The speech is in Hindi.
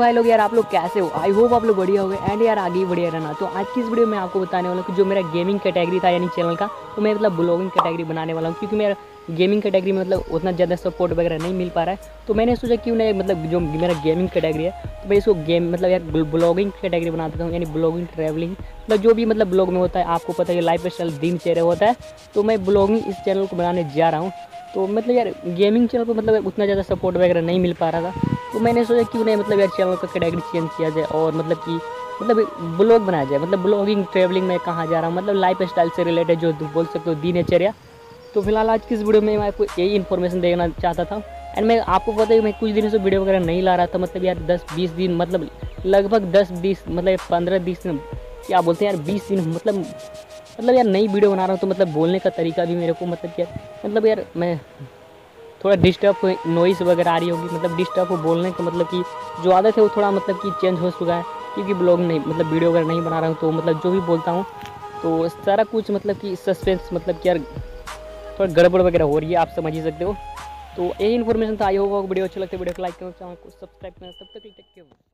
भाई लोग यार आप लोग कैसे हो, आई होप आप लोग बढ़िया हो गए एंड यार आगे ही बढ़िया रहना। तो आज की इस वीडियो में आपको बताने वाला हूँ कि जो मेरा गेमिंग कैटेगरी था यानी चैनल का, तो मैं मतलब ब्लॉगिंग कैटेगरी बनाने वाला हूँ, क्योंकि मेरा गेमिंग कैटेगरी में मतलब उतना ज़्यादा सपोर्ट वगैरह नहीं मिल पा रहा है। तो मैंने सोचा क्यों नहीं मतलब जो मेरा गेमिंग कैटेगरी है तो मैं इसको गेम मतलब यार ब्लॉगिंग कैटेगरी बना देता हूँ, यानी ब्लॉगिंग ट्रैवलिंग मतलब जो भी मतलब ब्लॉग में होता है आपको पता है लाइफ स्टाइल दिनचर्या होता है। तो मैं ब्लॉगिंग इस चैनल को बनाने जा रहा हूँ। तो मतलब यार गेमिंग चैनल को मतलब उतना ज़्यादा सपोर्ट वगैरह नहीं मिल पा रहा था, तो मैंने सोचा क्यों नहीं मतलब यार चैनल का कैटेगरी चेंज किया जाए और मतलब कि मतलब ब्लॉग बनाया जाए, मतलब ब्लॉगिंग ट्रैवलिंग में कहाँ जा रहा हूँ मतलब लाइफ स्टाइल से रिलेटेड जो बोल सकते हो दिनचर्या। तो फिलहाल आज की इस वीडियो में मैं आपको यही इन्फॉर्मेशन देना चाहता था। एंड मैं आपको पता है मैं कुछ दिनों से वीडियो वगैरह नहीं ला रहा था, मतलब यार 10-20 दिन मतलब लगभग 10-20 मतलब 15-20 दिन क्या बोलते हैं यार 20 दिन मतलब यार नई वीडियो बना रहा हूँ। तो मतलब बोलने का तरीका भी मेरे को मतलब यार मैं थोड़ा डिस्टर्ब नॉइस वगैरह आ रही होगी, मतलब डिस्टर्ब हो बोलने का, मतलब कि जो आदत है वो थोड़ा मतलब कि चेंज हो चुका है, क्योंकि ब्लॉग नहीं मतलब वीडियो वगैरह नहीं बना रहा हूँ। तो मतलब जो भी बोलता हूँ तो सारा कुछ मतलब कि सस्पेंस मतलब कि यार थोड़ा गड़बड़ वगैरह हो रही है, आप समझ ही सकते हो। तो यही इन्फॉर्मेशन था, आई होप वीडियो अच्छा लगता है वीडियो को लाइक करो, चैनल को सब्सक्राइब करना। तब तक के लिए टेक केयर।